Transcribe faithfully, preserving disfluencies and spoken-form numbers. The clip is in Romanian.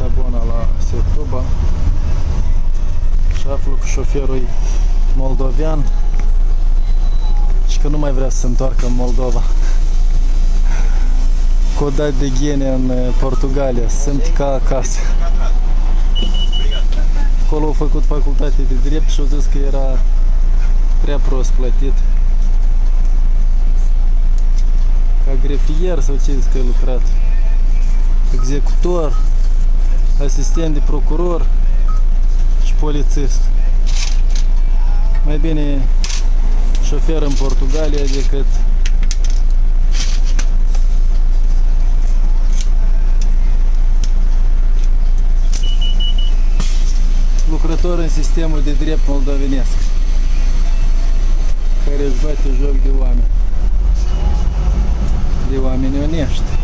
Lisabona la Setuba și aflu cu șoferul moldovean și că nu mai vrea să se întoarcă în Moldova. Codat de ghene în Portugalia, sunt ca acasă. Acolo au făcut facultate de drept și au zis că era prea prost plătit. Ca grefier sau ce zic că ai lucrat? Executor, asistent de procuror și polițist. Mai bine șofer în Portugalia decât lucrător în sistemul de drept moldovenesc, care își bate joc de oameni, de oameni onești.